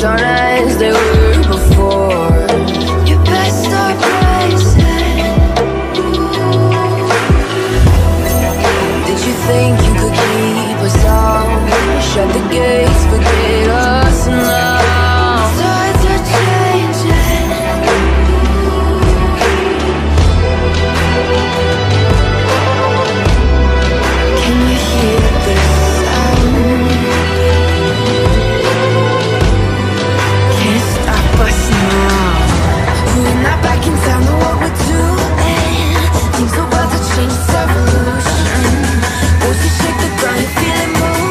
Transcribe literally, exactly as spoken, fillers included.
things aren't as they were before. You best start pricing. Did you think you could keep us out? Shut the gates, forget us now. Tides are changing. Can you hear this sound? Can't stop us now. We're not back in time to what we're doing. Things are about to change, it's evolution. Once you shake the ground, you feel it move.